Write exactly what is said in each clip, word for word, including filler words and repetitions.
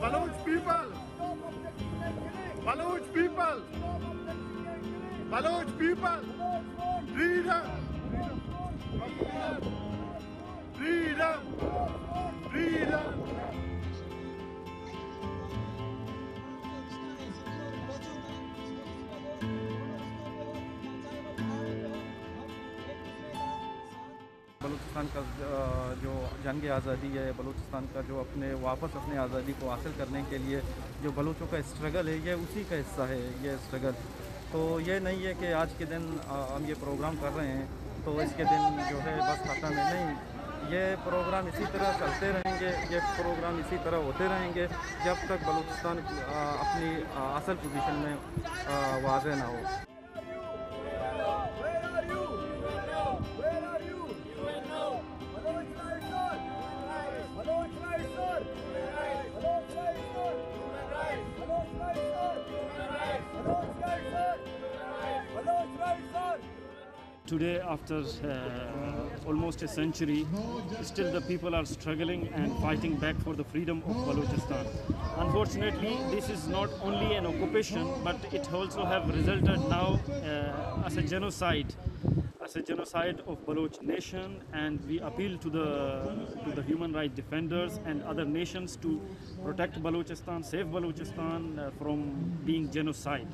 Baloch people! Baloch people! Baloch people! Freedom! Freedom! Freedom! Balochistan का जो जंग आज़ादी है, बलूचिस्तान का जो अपने वापस अपने आज़ादी को हासिल करने के लिए जो बलूचों का स्ट्रगल है, ये उसी का हिस्सा है ये स्ट्रगल। तो ये नहीं है कि आज के दिन हम ये प्रोग्राम कर रहे हैं तो इसके दिन जो है बस ख़त्म है, नहीं। ये प्रोग्राम इसी तरह चलते रहेंगे, ये प्रोग्राम इसी तरह होते रहेंगे जब तक बलूचिस्तान अपनी असल पोजीशन में वाज़े ना हो। Today, after uh, almost a century, still the people are struggling and fighting back for the freedom of Balochistan. Unfortunately, this is not only an occupation, but it also have resulted now uh, as a genocide, as a genocide of Baloch nation. And we appeal to the, to the human rights defenders and other nations to protect Balochistan, save Balochistan uh, from being genocide.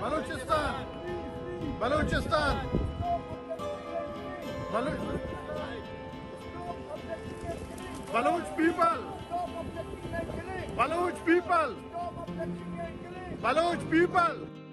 Balochistan! Balochistan! Baloch! Baloch people! Baloch people! Baloch people!